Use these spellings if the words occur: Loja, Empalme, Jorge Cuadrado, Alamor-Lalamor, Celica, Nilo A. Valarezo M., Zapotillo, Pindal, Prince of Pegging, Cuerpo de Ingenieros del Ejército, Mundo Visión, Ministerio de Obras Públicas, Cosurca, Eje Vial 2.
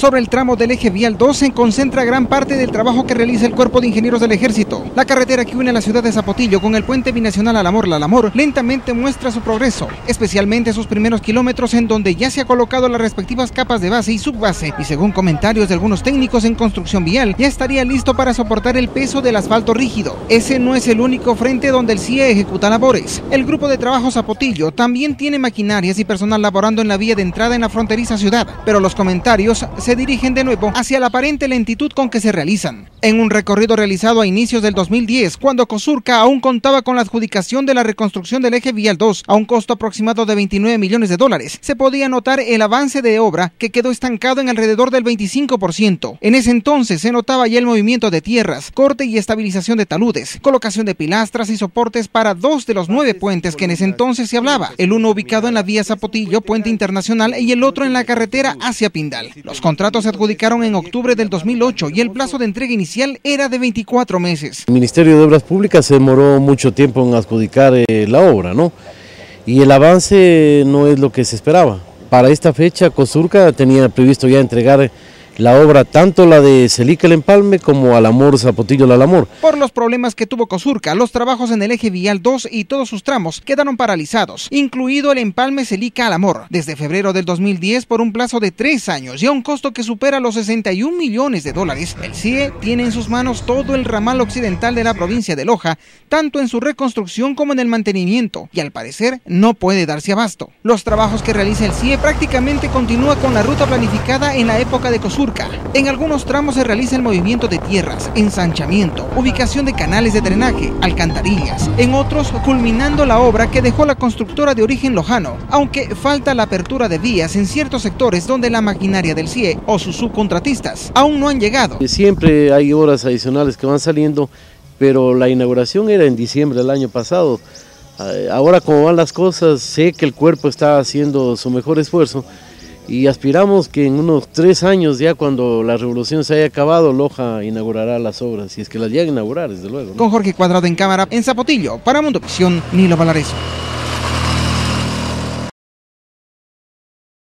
sobre el tramo del eje vial 2 se concentra gran parte del trabajo que realiza el Cuerpo de Ingenieros del Ejército. La carretera que une la ciudad de Zapotillo con el puente binacional Alamor-Lalamor lentamente muestra su progreso, especialmente sus primeros kilómetros en donde ya se ha colocado las respectivas capas de base y subbase y, según comentarios de algunos técnicos en construcción vial, ya estaría listo para soportar el peso del asfalto rígido. Ese no es el único frente donde el CIE ejecuta labores. El grupo de trabajo Zapotillo también tiene maquinarias y personal laborando en la vía de entrada en la fronteriza ciudad, pero los comentarios se dirigen de nuevo hacia la aparente lentitud con que se realizan. En un recorrido realizado a inicios del 2010, cuando Cosurca aún contaba con la adjudicación de la reconstrucción del eje vial 2 a un costo aproximado de $29 millones, se podía notar el avance de obra, que quedó estancado en alrededor del 25%. En ese entonces se notaba ya el movimiento de tierras, corte y estabilización de taludes, colocación de pilastras y soportes para dos de los 9 puentes que en ese entonces se hablaba, el uno ubicado en la vía Zapotillo, puente internacional, y el otro en la carretera hacia Pindal. Los contratos se adjudicaron en octubre del 2008 y el plazo de entrega inicial era de 24 meses. El Ministerio de Obras Públicas se demoró mucho tiempo en adjudicar la obra, ¿no? Y el avance no es lo que se esperaba. Para esta fecha, Cosurca tenía previsto ya entregar la obra, tanto la de Celica el Empalme como Alamor-Zapotillo-Lalamor. Por los problemas que tuvo Cosurca, los trabajos en el eje vial 2 y todos sus tramos quedaron paralizados, incluido el Empalme Celica-Alamor, desde febrero del 2010 por un plazo de 3 años y a un costo que supera los $61 millones. El CIE tiene en sus manos todo el ramal occidental de la provincia de Loja, tanto en su reconstrucción como en el mantenimiento, y al parecer no puede darse abasto. Los trabajos que realiza el CIE prácticamente continúa con la ruta planificada en la época de Cosurca. En algunos tramos se realiza el movimiento de tierras, ensanchamiento, ubicación de canales de drenaje, alcantarillas, en otros culminando la obra que dejó la constructora de origen lojano, aunque falta la apertura de vías en ciertos sectores donde la maquinaria del CIE o sus subcontratistas aún no han llegado. Siempre hay horas adicionales que van saliendo, pero la inauguración era en diciembre del año pasado. Ahora, como van las cosas, sé que el cuerpo está haciendo su mejor esfuerzo, y aspiramos que en unos 3 años ya, cuando la revolución se haya acabado, Loja inaugurará las obras, si es que las llega a inaugurar, desde luego, ¿no? Con Jorge Cuadrado en cámara en Zapotillo, para Mundo Visión, Nilo A. Valarezo.